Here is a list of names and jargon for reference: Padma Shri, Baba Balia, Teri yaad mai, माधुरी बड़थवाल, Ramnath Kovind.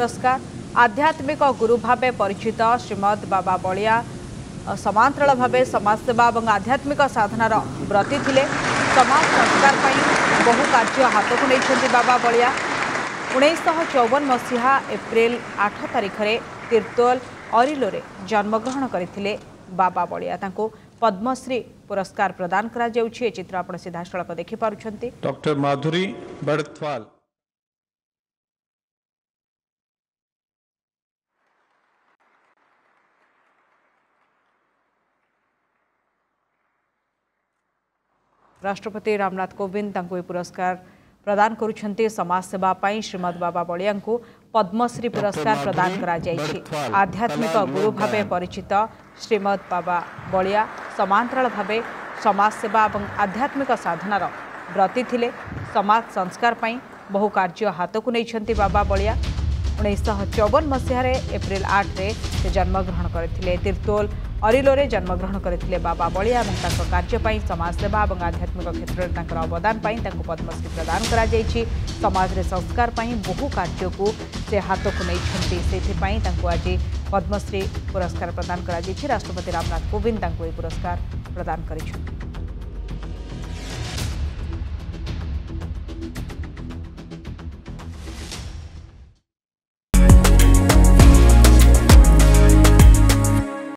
पुरस्कार आध्यात्मिक गुरु भाव परिचित श्रीमद बाबा बलिया समांतराल भाव समाजसेवा और आध्यात्मिक साधनार व्रती थिले। समाज संस्कार बहु कार्य हाथ को नहीं बाबा बलिया 1954 मसीहा एप्रिल 8 तारिख में तीर्तोल अरिलोरे जन्मग्रहण करथिले। बाबा बलिया तांको पद्मश्री पुरस्कार प्रदान करा जाउछि। ए चित्र आपण सीधा स्थलक देखि पारुछन्ते। डॉक्टर माधुरी बड़थवाल। राष्ट्रपति रामनाथ कोविंद तांको ए पुरस्कार प्रदान करुछन्ते। समाज सेवा पाई श्रीमद बाबा बलिया को पद्मश्री पुरस्कार प्रदान करा जाइछि। आध्यात्मिक गुरु भावे परिचित श्रीमद बाबा बलिया समांतराल भावे समाज सेवा और आध्यात्मिक साधनार व्रती थिले। समाज संस्कार पाई बहु कार्य हाथ को नहीं बाबा बलिया 1954 मसीह एप्रिल 8 से जन्मग्रहण करथिले। तीर्तोल अरिलोरे जन्मग्रहण करथिले। बाबा बलिया कार्य समाज सेवा और आध्यात्मिक क्षेत्र में अवदान पद्मश्री प्रदान करा जाइछि। समाज में संस्कार बहु कार्य को से हाथ को नहीं आज पद्मश्री पुरस्कार प्रदान करा जाइछि। राष्ट्रपति रामनाथ कोविंद पुरस्कार प्रदान करिछन्ति।